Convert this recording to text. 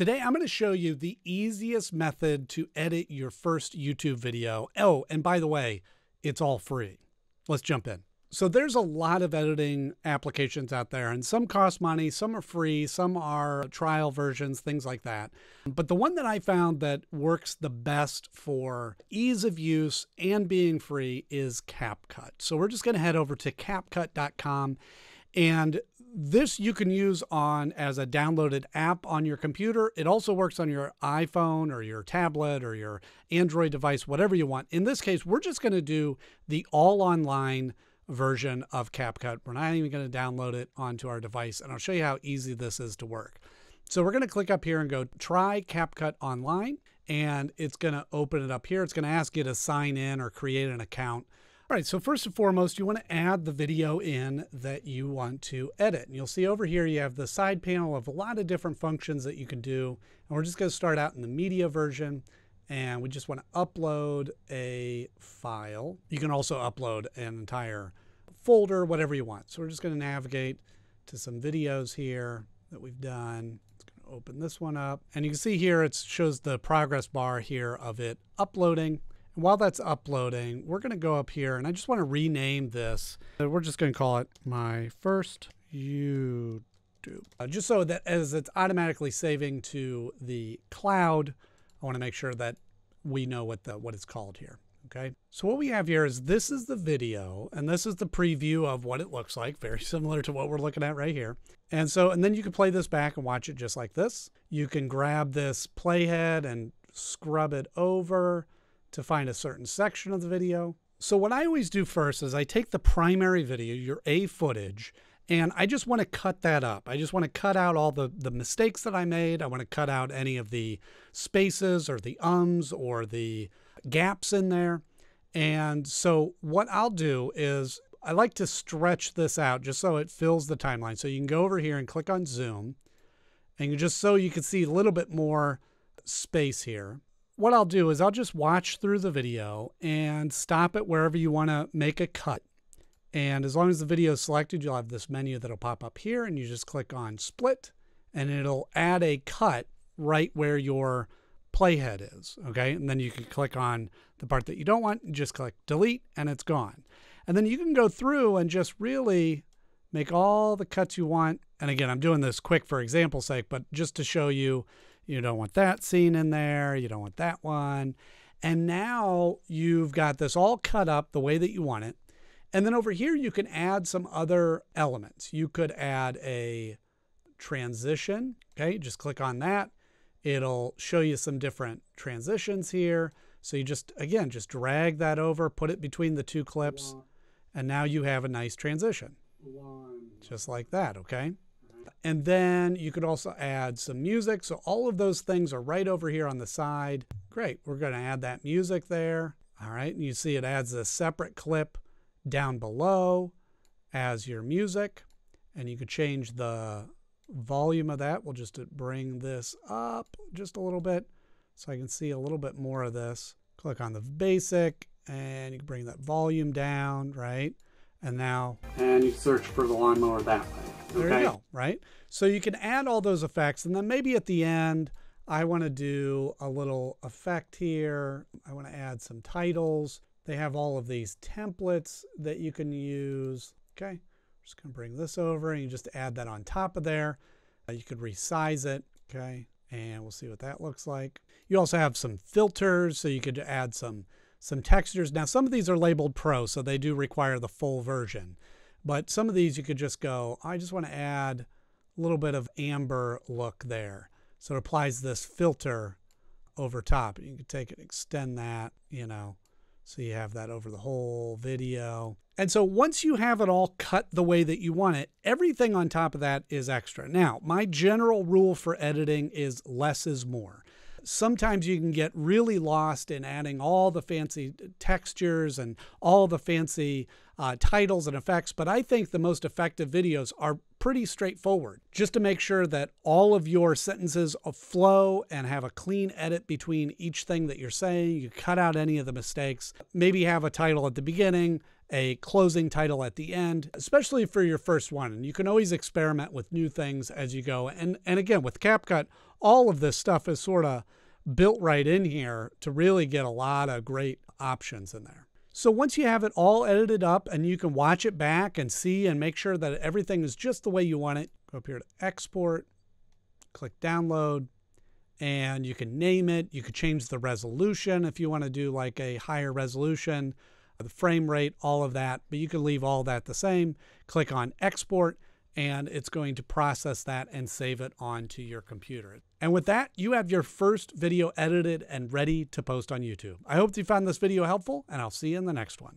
Today, I'm going to show you the easiest method to edit your first YouTube video. Oh, and by the way, it's all free. Let's jump in. So there's a lot of editing applications out there, and some cost money, some are free, some are trial versions, things like that. But the one that I found that works the best for ease of use and being free is CapCut. So we're just going to head over to CapCut.com, and this you can use as a downloaded app on your computer. It also works on your iPhone or your tablet or your Android device, whatever you want. In this case, we're just going to do the all online version of CapCut. We're not even going to download it onto our device, and I'll show you how easy this is to work. So we're going to click up here and go try CapCut online, and it's going to open it up here. It's going to ask you to sign in or create an account. All right, so first and foremost, you want to add the video in that you want to edit. And you'll see over here you have the side panel of a lot of different functions that you can do. And we're just going to start out in the media version, and we just want to upload a file. You can also upload an entire folder, whatever you want. So we're just going to navigate to some videos here that we've done. It's going to open this one up. And you can see here it shows the progress bar here of it uploading. And while that's uploading, we're going to go up here, and I just want to rename this. We're just going to call it My First YouTube. Just so that as it's automatically saving to the cloud, I want to make sure that we know what it's called here. Okay. So what we have here is this is the video, and this is the preview of what it looks like, very similar to what we're looking at right here. And then you can play this back and watch it just like this. You can grab this playhead and scrub it over to find a certain section of the video. So what I always do first is I take the primary video, your A footage, and I just want to cut that up. I just want to cut out all the mistakes that I made. I want to cut out any of the spaces or the ums or the gaps in there. And so what I'll do is I like to stretch this out just so it fills the timeline. So you can go over here and click on zoom, and just so you can see a little bit more space here. What I'll do is I'll just watch through the video and stop it wherever you want to make a cut. And as long as the video is selected, you'll have this menu that'll pop up here, and you just click on split, and it'll add a cut right where your playhead is. Okay. And then you can click on the part that you don't want and just click delete, and it's gone. And then you can go through and just really make all the cuts you want. And again, I'm doing this quick for example's sake, but just to show you, you don't want that scene in there. You don't want that one. And now you've got this all cut up the way that you want it. And then over here, you can add some other elements. You could add a transition. Okay, just click on that. It'll show you some different transitions here. So you just, again, just drag that over, put it between the two clips, and now you have a nice transition. Just like that, okay? And then you could also add some music. So all of those things are right over here on the side. Great. We're going to add that music there. All right. And you see it adds a separate clip down below as your music. And you could change the volume of that. We'll just bring this up just a little bit so I can see a little bit more of this. Click on the basic, and you can bring that volume down, right? And now, and you search for the lawnmower that way. Okay. There you go, right? So you can add all those effects, and then maybe at the end, I want to do a little effect here. I want to add some titles. They have all of these templates that you can use. Okay, I'm just going to bring this over, and you just add that on top of there. You could resize it, okay? And we'll see what that looks like. You also have some filters, so you could add some textures. Now, some of these are labeled pro, so they do require the full version. But some of these you could just go, I just want to add a little bit of amber look there. So it applies this filter over top. You can take it, extend that, you know, so you have that over the whole video. And so once you have it all cut the way that you want it, everything on top of that is extra. Now, my general rule for editing is less is more. Sometimes you can get really lost in adding all the fancy textures and all the fancy titles and effects, but I think the most effective videos are pretty straightforward, just to make sure that all of your sentences flow and have a clean edit between each thing that you're saying. You cut out any of the mistakes, maybe have a title at the beginning a closing title at the end, especially for your first one. And you can always experiment with new things as you go. And again, with CapCut, all of this stuff is sort of built right in here to really get a lot of great options in there. So once you have it all edited up and you can watch it back and see and make sure that everything is just the way you want it, go up here to export, click download, and you can name it. You could change the resolution if you want to do like a higher resolution, the frame rate, all of that, but you can leave all that the same. Click on export and it's going to process that and save it onto your computer. And with that, you have your first video edited and ready to post on YouTube. I hope you found this video helpful, and I'll see you in the next one.